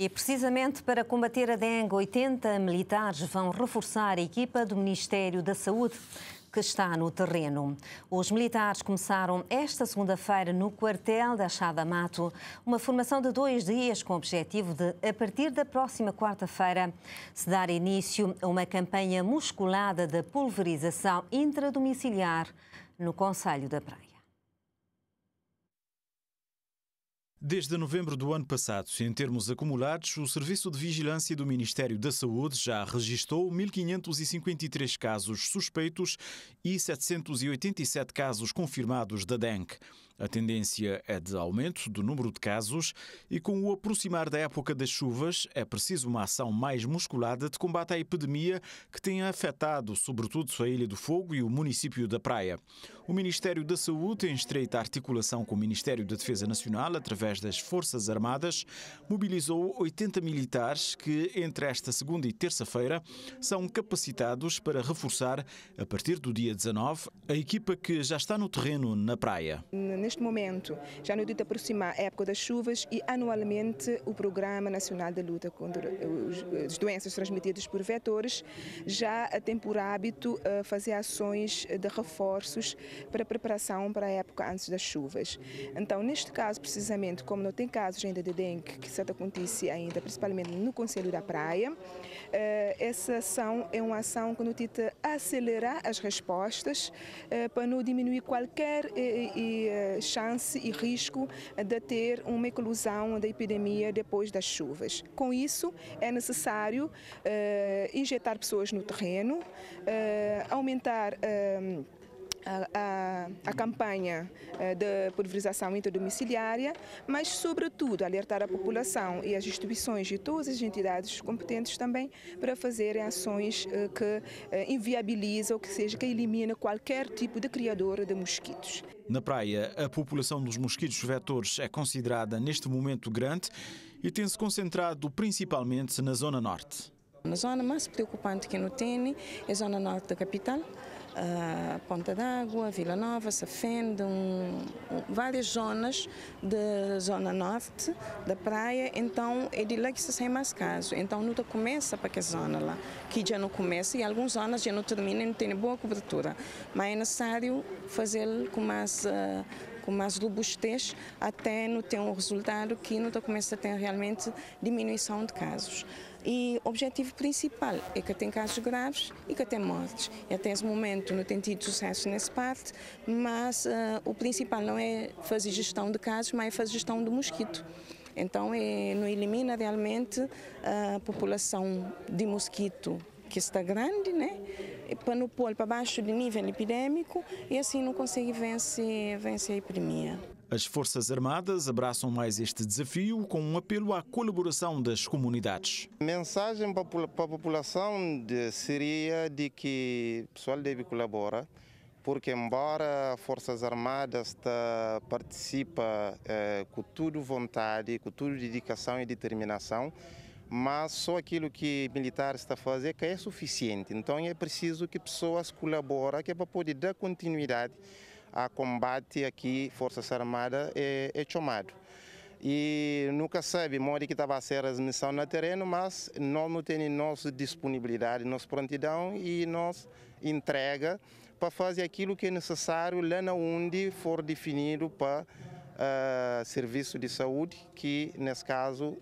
E precisamente para combater a dengue, 80 militares vão reforçar a equipa do Ministério da Saúde, que está no terreno. Os militares começaram esta segunda-feira no quartel da Chada Mato uma formação de 2 dias com o objetivo de, a partir da próxima quarta-feira, se dar início a uma campanha musculada de pulverização intradomiciliar no concelho da Praia. Desde novembro do ano passado, em termos acumulados, o Serviço de Vigilância do Ministério da Saúde já registou 1.553 casos suspeitos e 787 casos confirmados da dengue. A tendência é de aumento do número de casos e, com o aproximar da época das chuvas, é preciso uma ação mais musculada de combate à epidemia que tem afetado, sobretudo, a Ilha do Fogo e o município da Praia. O Ministério da Saúde, em estreita articulação com o Ministério da Defesa Nacional, através das Forças Armadas, mobilizou 80 militares que, entre esta segunda e terça-feira, são capacitados para reforçar, a partir do dia 19, a equipa que já está no terreno na Praia. Neste momento, já no dia de aproximar a época das chuvas e anualmente o Programa Nacional de Luta contra as Doenças Transmitidas por Vetores já tem por hábito fazer ações de reforços para preparação para a época antes das chuvas. Então, neste caso, precisamente, como não tem casos ainda de dengue, que certo acontece ainda, principalmente no concelho da Praia, essa ação é uma ação que nos tenta acelerar as respostas para não diminuir qualquer chance e risco de ter uma eclosão da epidemia depois das chuvas. Com isso, é necessário injetar pessoas no terreno, aumentar a campanha de pulverização interdomiciliária, mas, sobretudo, alertar a população e as instituições e todas as entidades competentes também para fazerem ações que inviabilizam, ou que seja, que elimina qualquer tipo de criador de mosquitos. Na Praia, a população dos mosquitos vetores é considerada neste momento grande e tem-se concentrado principalmente na Zona Norte. A zona mais preocupante que não tem é a Zona Norte da capital, a Ponta d'Água, Vila Nova, Safenda, várias zonas da Zona Norte da Praia, então é de lá que se sai mais caso. Então não começa para que zona lá, que já não começa e algumas zonas já não terminam e não tem boa cobertura, mas é necessário fazê-lo com mais robustez, até não ter um resultado que não começa a ter realmente diminuição de casos. E o objetivo principal é que tem casos graves e que tem mortes. E até esse momento não tem tido sucesso nessa parte, mas o principal não é fazer gestão de casos, mas é fazer gestão do mosquito. Então não elimina realmente a população de mosquito que está grande, né? Para não pôr para baixo do nível epidêmico e assim não consegue vencer a epidemia. As Forças Armadas abraçam mais este desafio com um apelo à colaboração das comunidades. A mensagem para a população seria de que o pessoal deve colaborar, porque embora as Forças Armadas participa com toda vontade, com toda dedicação e determinação, mas só aquilo que o militar está a fazer que é suficiente. Então é preciso que pessoas colaborem, que é para poder dar continuidade ao combate aqui, Forças Armadas é chamado. E nunca sabe onde que estava a ser a missão no terreno, mas nós não temos nossa disponibilidade, nossa prontidão e nossa entrega para fazer aquilo que é necessário lá onde for definido para serviço de saúde, que nesse caso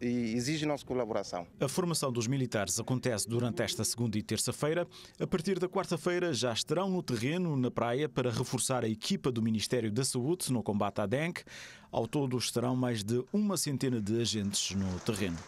exige nossa colaboração. A formação dos militares acontece durante esta segunda e terça-feira. A partir da quarta-feira já estarão no terreno, na Praia, para reforçar a equipa do Ministério da Saúde no combate à dengue. Ao todo estarão mais de 100 de agentes no terreno.